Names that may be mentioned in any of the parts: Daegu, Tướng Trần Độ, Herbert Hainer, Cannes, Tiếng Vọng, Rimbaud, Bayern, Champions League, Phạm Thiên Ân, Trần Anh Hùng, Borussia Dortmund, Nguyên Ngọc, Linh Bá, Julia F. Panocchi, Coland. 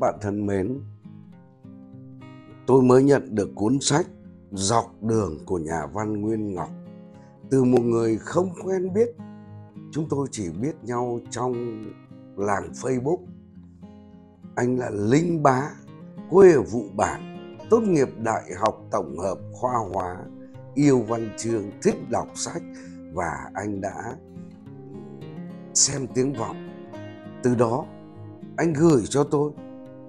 các bạn thân mến, tôi mới nhận được cuốn sách Dọc Đường của nhà văn Nguyên Ngọc. Từ một người không quen biết, chúng tôi chỉ biết nhau trong làng Facebook. Anh là Linh Bá, quê ở Vụ Bản, tốt nghiệp Đại học Tổng hợp Khoa Hóa, yêu văn chương, thích đọc sách, và anh đã xem Tiếng Vọng. Từ đó anh gửi cho tôi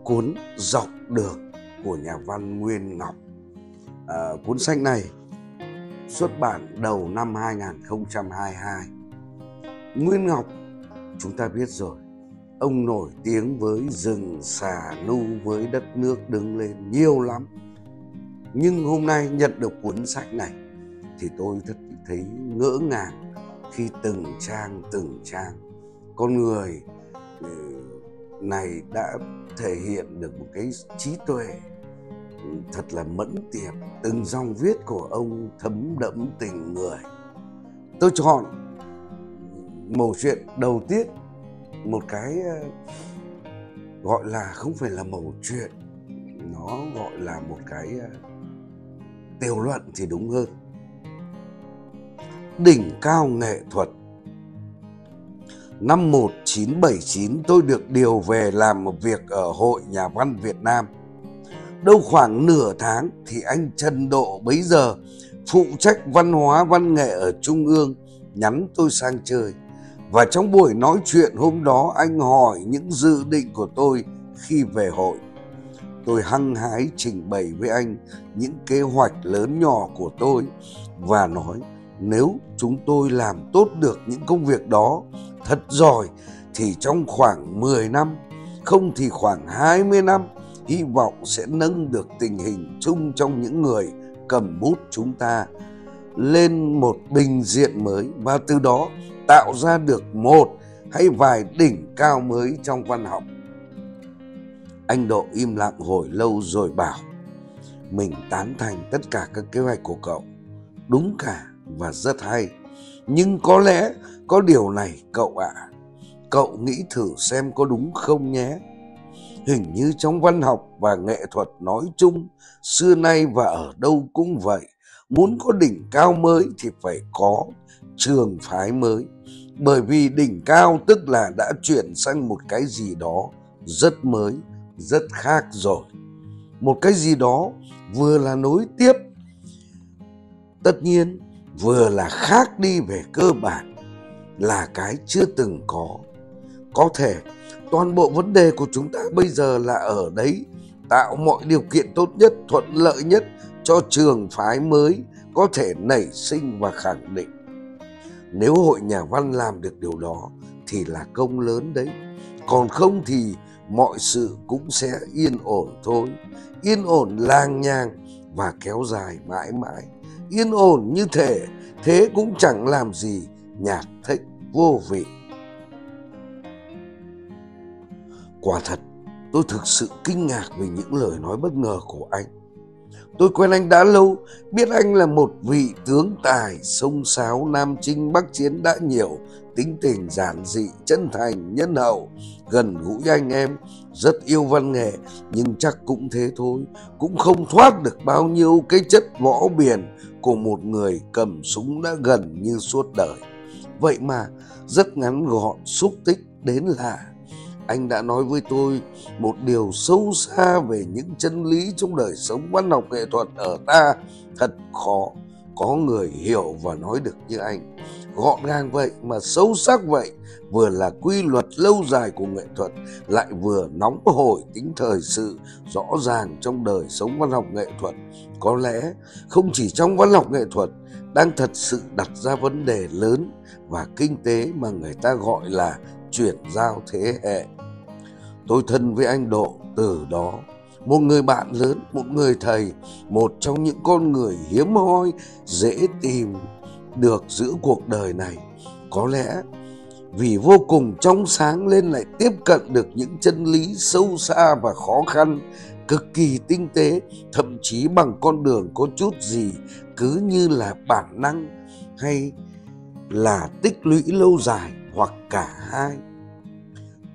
cuốn Dọc Đường của nhà văn Nguyên Ngọc. Cuốn sách này xuất bản đầu năm 2022. Nguyên Ngọc chúng ta biết rồi, ông nổi tiếng với Rừng Xà Nu, với Đất Nước Đứng Lên, nhiều lắm. Nhưng hôm nay nhận được cuốn sách này thì tôi thật thấy ngỡ ngàng khi từng trang con người này đã thể hiện được một cái trí tuệ thật là mẫn tiệp. Từng dòng viết của ông thấm đẫm tình người. Tôi chọn mẩu chuyện đầu tiết, một cái gọi là không phải là mẩu chuyện, nó gọi là một cái tiểu luận thì đúng hơn. Đỉnh cao nghệ thuật. Năm 1979 tôi được điều về làm một việc ở Hội Nhà văn Việt Nam. Đâu khoảng nửa tháng thì anh Trần Độ bấy giờ phụ trách văn hóa văn nghệ ở Trung ương nhắn tôi sang chơi. Và trong buổi nói chuyện hôm đó, anh hỏi những dự định của tôi khi về hội. Tôi hăng hái trình bày với anh những kế hoạch lớn nhỏ của tôi và nói nếu chúng tôi làm tốt được những công việc đó thật giỏi thì trong khoảng 10 năm, không thì khoảng 20 năm, hy vọng sẽ nâng được tình hình chung trong những người cầm bút chúng ta lên một bình diện mới, và từ đó tạo ra được một hay vài đỉnh cao mới trong văn học. Anh Độ im lặng hồi lâu rồi bảo mình tán thành tất cả các kế hoạch của cậu, đúng cả và rất hay. Nhưng có lẽ có điều này cậu ạ, cậu nghĩ thử xem có đúng không nhé. Hình như trong văn học và nghệ thuật nói chung, xưa nay và ở đâu cũng vậy, muốn có đỉnh cao mới thì phải có trường phái mới. Bởi vì đỉnh cao tức là đã chuyển sang một cái gì đó rất mới, rất khác rồi. Một cái gì đó vừa là nối tiếp, tất nhiên vừa là khác đi về cơ bản, là cái chưa từng có. Có thể toàn bộ vấn đề của chúng ta bây giờ là ở đấy, tạo mọi điều kiện tốt nhất, thuận lợi nhất cho trường phái mới có thể nảy sinh và khẳng định. Nếu Hội Nhà văn làm được điều đó thì là công lớn đấy, còn không thì mọi sự cũng sẽ yên ổn thôi. Yên ổn lang nhang và kéo dài mãi mãi. Yên ổn như thể thế cũng chẳng làm gì, nhạt thích vô vị. Quả thật, tôi thực sự kinh ngạc vì những lời nói bất ngờ của anh. Tôi quen anh đã lâu, biết anh là một vị tướng tài, sông sáo, nam chinh bắc chiến đã nhiều, tính tình giản dị, chân thành, nhân hậu, gần gũi anh em, rất yêu văn nghệ, nhưng chắc cũng thế thôi, cũng không thoát được bao nhiêu cái chất võ biển của một người cầm súng đã gần như suốt đời. Vậy mà, rất ngắn gọn, xúc tích đến là anh đã nói với tôi một điều sâu xa về những chân lý trong đời sống văn học nghệ thuật ở ta. Thật khó có người hiểu và nói được như anh. Gọn gàng vậy mà sâu sắc vậy, vừa là quy luật lâu dài của nghệ thuật, lại vừa nóng hổi tính thời sự rõ ràng trong đời sống văn học nghệ thuật. Có lẽ không chỉ trong văn học nghệ thuật đang thật sự đặt ra vấn đề lớn và kinh tế mà người ta gọi là chuyển giao thế hệ. Tôi thân với anh Độ từ đó, một người bạn lớn, một người thầy, một trong những con người hiếm hoi dễ tìm được giữa cuộc đời này. Có lẽ vì vô cùng trong sáng lên lại tiếp cận được những chân lý sâu xa và khó khăn, cực kỳ tinh tế, thậm chí bằng con đường có chút gì cứ như là bản năng hay là tích lũy lâu dài, hoặc cả hai.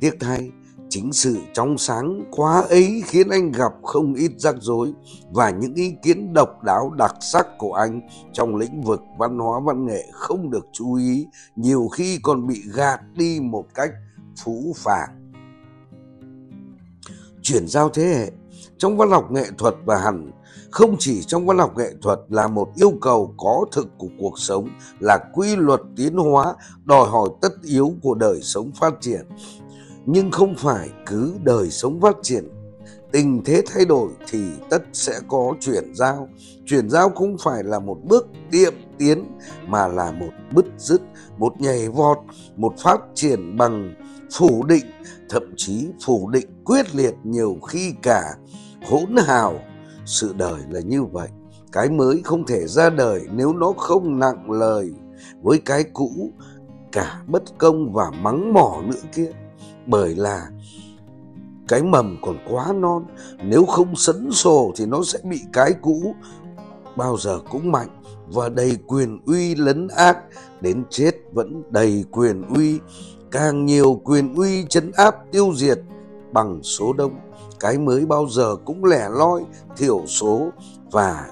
Tiếc thay, Chính sự trong sáng quá ấy khiến anh gặp không ít rắc rối, và những ý kiến độc đáo đặc sắc của anh trong lĩnh vực văn hóa văn nghệ không được chú ý, nhiều khi còn bị gạt đi một cách phũ phàng. Chuyển giao thế hệ trong văn học nghệ thuật, và hẳn không chỉ trong văn học nghệ thuật, là một yêu cầu có thực của cuộc sống, là quy luật tiến hóa đòi hỏi tất yếu của đời sống phát triển. Nhưng không phải cứ đời sống phát triển, tình thế thay đổi thì tất sẽ có chuyển giao. Chuyển giao không phải là một bước điệm tiến, mà là một bứt rứt, một nhảy vọt, một phát triển bằng phủ định, thậm chí phủ định quyết liệt, nhiều khi cả hỗn hào. Sự đời là như vậy, cái mới không thể ra đời nếu nó không nặng lời với cái cũ, cả bất công và mắng mỏ nữa kia. Bởi là cái mầm còn quá non, nếu không sấn sồ thì nó sẽ bị cái cũ bao giờ cũng mạnh và đầy quyền uy lấn át, đến chết vẫn đầy quyền uy, càng nhiều quyền uy trấn áp tiêu diệt bằng số đông. Cái mới bao giờ cũng lẻ loi, thiểu số và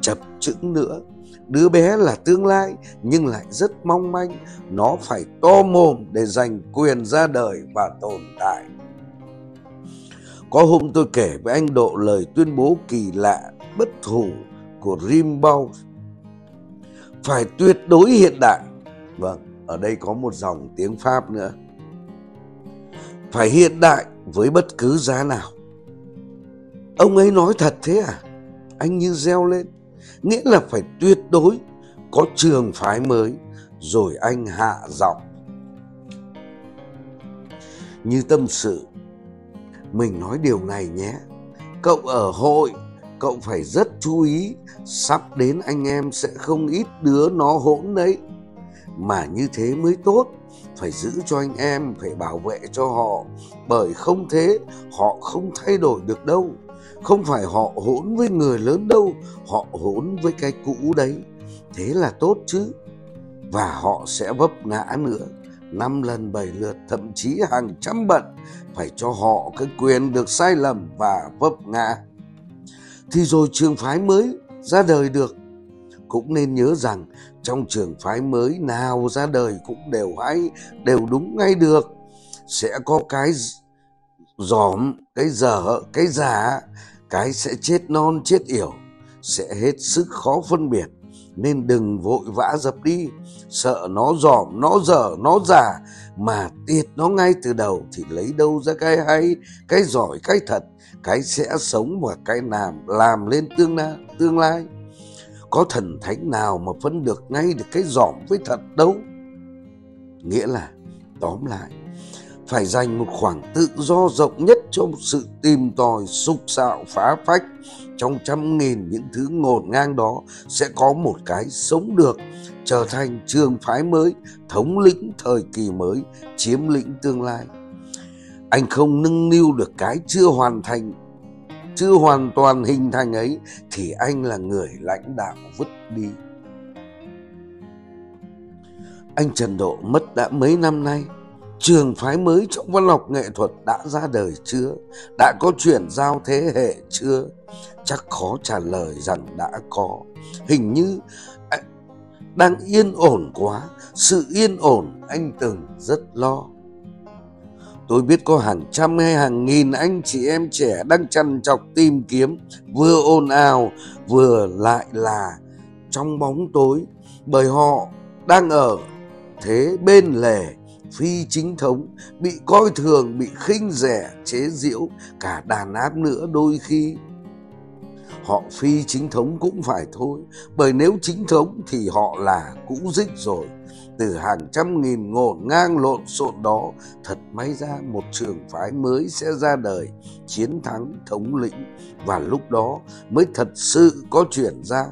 chập chững nữa. Đứa bé là tương lai nhưng lại rất mong manh, nó phải to mồm để giành quyền ra đời và tồn tại. Có hôm tôi kể với anh Độ lời tuyên bố kỳ lạ, bất hủ của Rimbaud: phải tuyệt đối hiện đại. Vâng, ở đây có một dòng tiếng Pháp nữa. Phải hiện đại với bất cứ giá nào. Ông ấy nói thật thế à? Anh như reo lên. Nghĩa là phải tuyệt đối. Có trường phái mới. Rồi anh hạ giọng như tâm sự: mình nói điều này nhé, cậu ở hội cậu phải rất chú ý, sắp đến anh em sẽ không ít đứa nó hỗn đấy. Mà như thế mới tốt, phải giữ cho anh em, phải bảo vệ cho họ, bởi không thế họ không thay đổi được đâu. Không phải họ hỗn với người lớn đâu, họ hỗn với cái cũ đấy. Thế là tốt chứ. Và họ sẽ vấp ngã nữa, 5 lần 7 lượt, thậm chí hàng trăm bận. Phải cho họ cái quyền được sai lầm và vấp ngã, thì rồi trường phái mới ra đời được. Cũng nên nhớ rằng trong trường phái mới nào ra đời cũng đều hay, đều đúng ngay được. Sẽ có cái giỏm, cái dở, cái giả, cái sẽ chết non chết yểu, sẽ hết sức khó phân biệt. Nên đừng vội vã dập đi, sợ nó giỏm, nó dở, nó giả mà tiệt nó ngay từ đầu thì lấy đâu ra cái hay, cái giỏi, cái thật, cái sẽ sống và cái làm lên tương lai. Có thần thánh nào mà phân được ngay được cái giỏm với thật đâu. Nghĩa là tóm lại, phải dành một khoảng tự do rộng nhất trong sự tìm tòi, sục sạo, phá phách. Trong 100.000 những thứ ngổn ngang đó sẽ có một cái sống được, trở thành trường phái mới, thống lĩnh thời kỳ mới, chiếm lĩnh tương lai. Anh không nâng niu được cái chưa hoàn toàn hình thành ấy thì anh là người lãnh đạo vứt đi. Anh Trần Độ mất đã mấy năm nay. Trường phái mới trong văn học nghệ thuật đã ra đời chưa? Đã có chuyển giao thế hệ chưa? Chắc khó trả lời rằng đã có. Hình như đang yên ổn quá. Sự yên ổn anh từng rất lo. Tôi biết có hàng trăm hay hàng nghìn anh chị em trẻ đang trằn trọc tìm kiếm, vừa ồn ào vừa lại là trong bóng tối, bởi họ đang ở thế bên lề, phi chính thống, bị coi thường, bị khinh rẻ, chế giễu, cả đàn áp nữa. Đôi khi họ phi chính thống cũng phải thôi, bởi nếu chính thống thì họ là cũ rích rồi. Từ hàng trăm nghìn ngổn ngang lộn xộn đó, thật may ra một trường phái mới sẽ ra đời, chiến thắng thống lĩnh, và lúc đó mới thật sự có chuyển giao.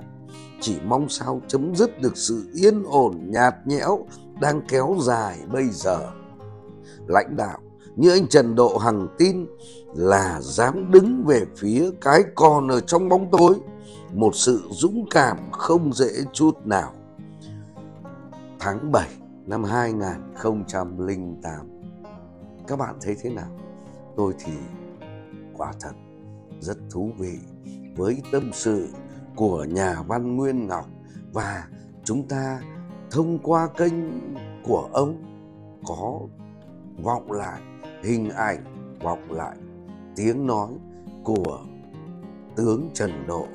Chỉ mong sao chấm dứt được sự yên ổn nhạt nhẽo đang kéo dài bây giờ. Lãnh đạo như anh Trần Độ Hằng tin là dám đứng về phía cái còn ở trong bóng tối, một sự dũng cảm không dễ chút nào. Tháng 7 năm 2008, các bạn thấy thế nào? Tôi thì quả thật rất thú vị với tâm sự của nhà văn Nguyên Ngọc, và chúng ta thông qua kênh của ông có vọng lại hình ảnh, vọng lại tiếng nói của tướng Trần Độ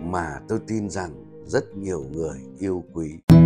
mà tôi tin rằng rất nhiều người yêu quý.